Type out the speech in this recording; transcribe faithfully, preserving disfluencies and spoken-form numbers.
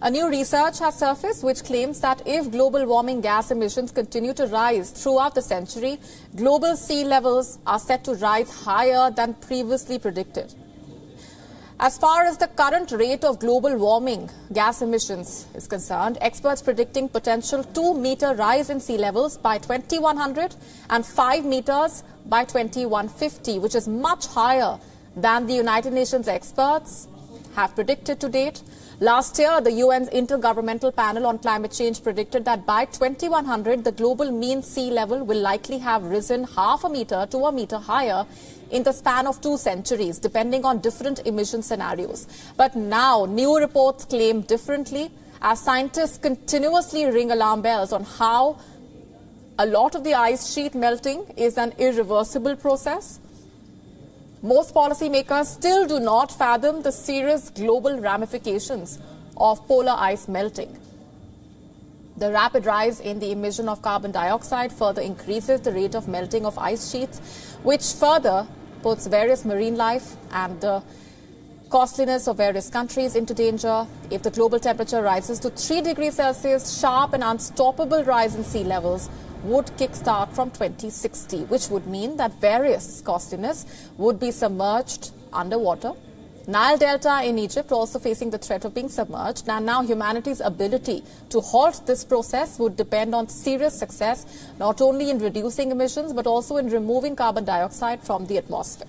A new research has surfaced which claims that if global warming gas emissions continue to rise throughout the century, global sea levels are set to rise higher than previously predicted. As far as the current rate of global warming gas emissions is concerned, experts predicting potential two meter rise in sea levels by twenty-one hundred and five meters by twenty-one fifty, which is much higher than the United Nations experts have predicted to date. Last year, the U N's Intergovernmental Panel on Climate Change predicted that by twenty-one hundred, the global mean sea level will likely have risen half a meter to a meter higher in the span of two centuries, depending on different emission scenarios. But now, new reports claim differently, as scientists continuously ring alarm bells on how a lot of the ice sheet melting is an irreversible process. Most policymakers still do not fathom the serious global ramifications of polar ice melting. The rapid rise in the emission of carbon dioxide further increases the rate of melting of ice sheets, which further puts various marine life and the costliness of various countries into danger. If the global temperature rises to three degrees Celsius, sharp and unstoppable rise in sea levels would kickstart from twenty sixty, which would mean that various costliness would be submerged underwater. Nile Delta in Egypt also facing the threat of being submerged, and now humanity's ability to halt this process would depend on serious success, not only in reducing emissions but also in removing carbon dioxide from the atmosphere.